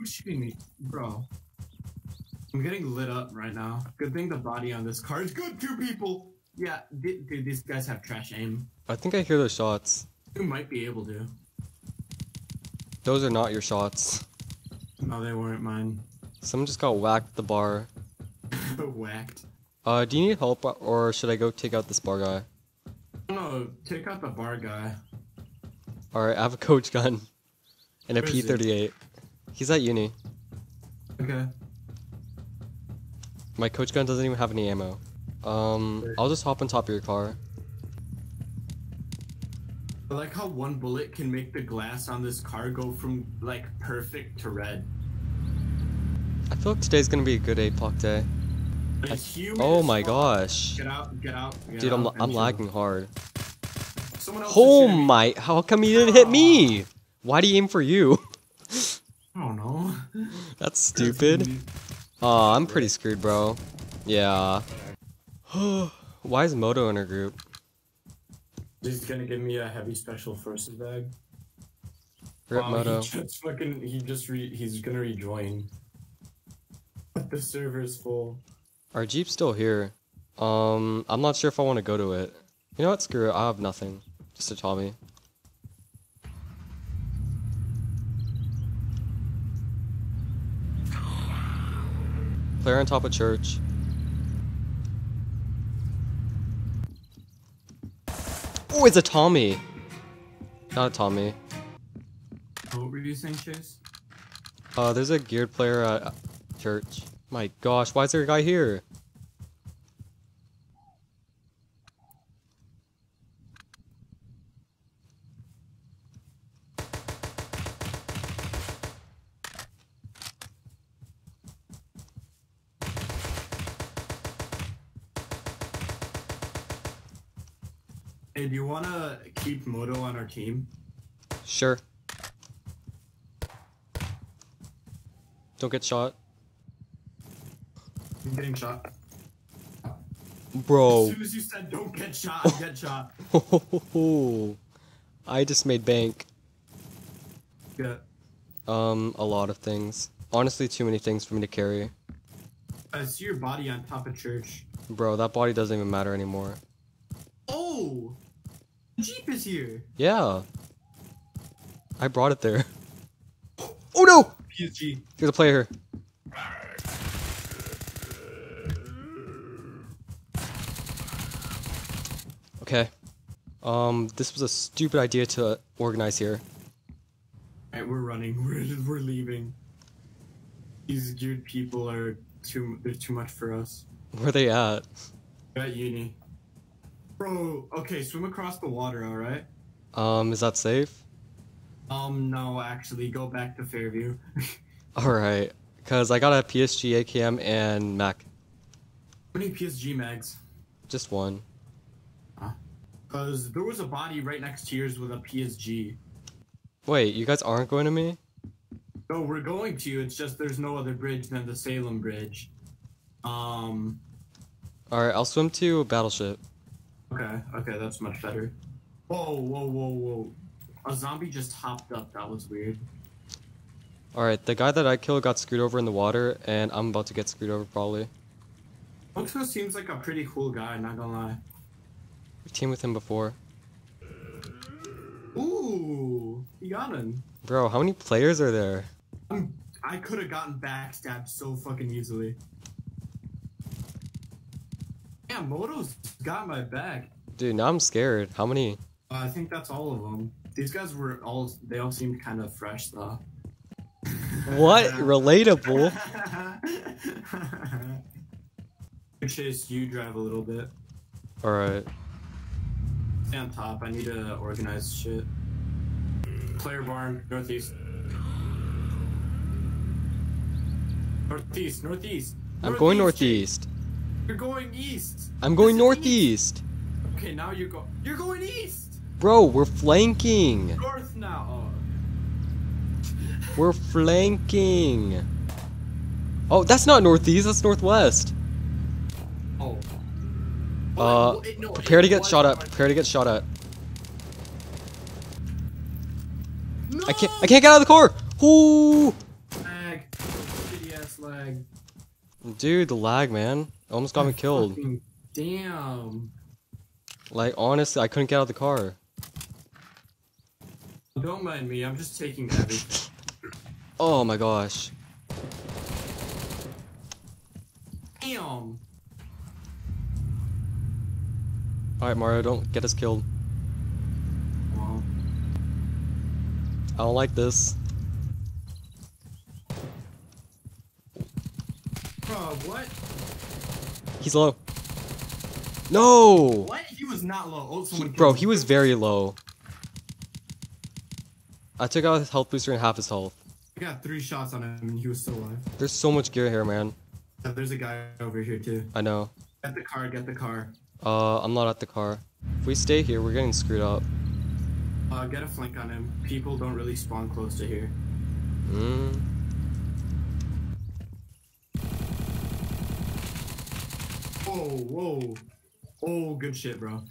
Who's shooting me? Bro. I'm getting lit up right now. Good thing the body on this car is good. Two people. Yeah, dude, these guys have trash aim. I think I hear their shots. You might be able to. Those are not your shots. No, they weren't mine. Someone just got whacked at the bar. Whacked? Do you need help, or should I go take out this bar guy? No, take out the bar guy. Alright, I have a coach gun. And a P38. He's at uni. Okay. My coach gun doesn't even have any ammo. I'll just hop on top of your car. I like how one bullet can make the glass on this car go from, like, perfect to red. I feel like today's gonna be a good APOC day. Oh my gosh. Get out. Dude, I'm lagging hard. Oh my, how come you didn't hit me? Why do you aim for you? I don't know. That's stupid. Aw, I'm pretty screwed, bro. Yeah. Why is Moto in her group? He's gonna give me a heavy special forces bag. Rip Moto. He's gonna rejoin. The server's full. Our Jeep's still here. I'm not sure if I want to go to it. You know what? Screw it. I have nothing. Just a Tommy. Claire on top of church. Oh, it's a Tommy. Not a Tommy. What were you saying, Chase? There's a geared player at church. My gosh, why is there a guy here? Hey, do you want to keep Moto on our team? Sure. Don't get shot. I'm getting shot. Bro. As soon as you said don't get shot, I get shot. I just made bank. Yeah. A lot of things. Honestly, too many things for me to carry. I see your body on top of church. Bro, that body doesn't even matter anymore. Oh! Jeep is here. Yeah. I brought it there. Oh no! PSG. There's a player. Okay. This was a stupid idea to organize here. Alright, we're running. We're leaving. These geared people are they're too much for us. Where are they at? They're at uni. Bro, okay, swim across the water, alright? Is that safe? No, actually, go back to Fairview. Alright, because I got a PSG, AKM, and Mac. How many PSG mags? Just one. Huh? Because there was a body right next to yours with a PSG. Wait, you guys aren't going to me? No, we're going to you, it's just there's no other bridge than the Salem Bridge. Alright, I'll swim to a battleship. Okay, that's much better. Whoa. A zombie just hopped up, that was weird. Alright, the guy that I killed got screwed over in the water, and I'm about to get screwed over, probably. Funksco seems like a pretty cool guy, not gonna lie. We've teamed with him before. Ooh, you got him. Bro, how many players are there? I could've gotten backstabbed so fucking easily. Yeah, Moto's got my back. Dude, now I'm scared. How many? I think that's all of them. These guys were all seemed kind of fresh though. What? Relatable. Chase, you drive a little bit. Alright. Stay on top. I need to organize shit. Claire Barn, northeast. Northeast. I'm going northeast. You're going east. I'm going northeast. Okay, now you're going east. Bro, we're flanking. North now. Oh. We're flanking. Oh, that's not northeast. That's northwest. Oh. Prepare to get shot at. No! I can't get out of the car. Ooh. lag. Dude, the lag, man. Almost got me killed. Damn. Like, honestly, I couldn't get out of the car. Don't mind me, I'm just taking heavy. Oh my gosh. Damn. Alright, Mario, don't get us killed. Wow. I don't like this. Oh, what? He's low. No! What? He was not low. Oh, bro, he was very low. I took out his health booster and half his health. I got 3 shots on him and he was still alive. There's so much gear here, man. Yeah, there's a guy over here, too. I know. Get the car, get the car. I'm not at the car. If we stay here, we're getting screwed up. Get a flank on him. People don't really spawn close to here. Mm. Whoa, whoa. Oh, good shit, bro.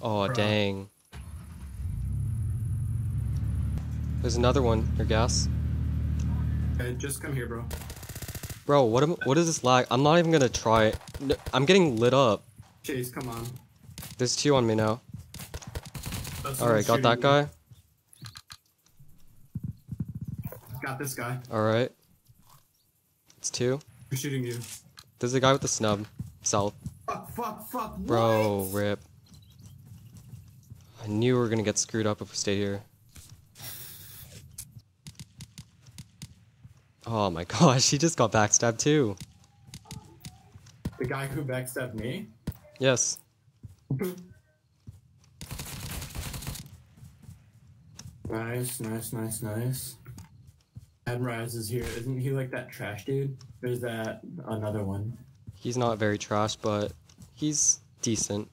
Oh, bro. Dang. There's another one. Your gas. Okay, just come here, bro. Bro, what is this lag? I'm not even gonna try it. No, I'm getting lit up. Chase, come on. There's 2 on me now. Alright, got that guy. Got this guy. Alright. It's 2. We're shooting you. There's a guy with the snub. South. Fuck, fuck, fuck, what? Bro, rip. I knew we were gonna get screwed up if we stayed here. Oh my gosh, he just got backstabbed too. The guy who backstabbed me? Yes. Nice, nice, nice, nice. Adrise is here. Isn't he like that trash dude? There's that another one. He's not very trash, but he's decent.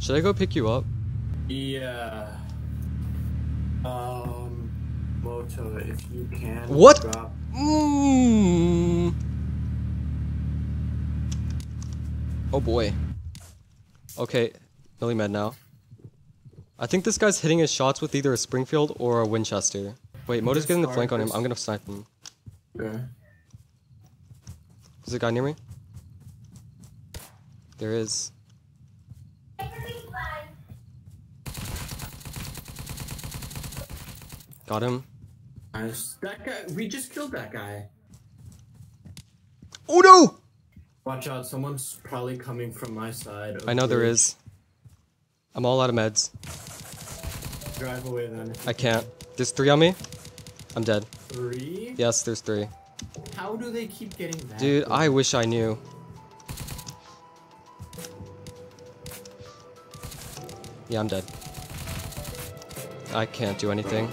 Should I go pick you up? Yeah. Moto, if you can. What? Drop. Mm. Oh boy. Okay, Millie Med now. I think this guy's hitting his shots with either a Springfield or a Winchester. Wait, Moto's getting the flank on him. I'm gonna snipe him. Okay. Is there a guy near me? There is. Got him. Nice. That guy, we just killed that guy. Oh no! Watch out, someone's probably coming from my side. Okay. I know there is. I'm all out of meds. Drive away then. I can't. There's 3 on me. I'm dead. 3? Yes, there's 3. How do they keep getting that? Dude, I wish I knew. Yeah, I'm dead. I can't do anything.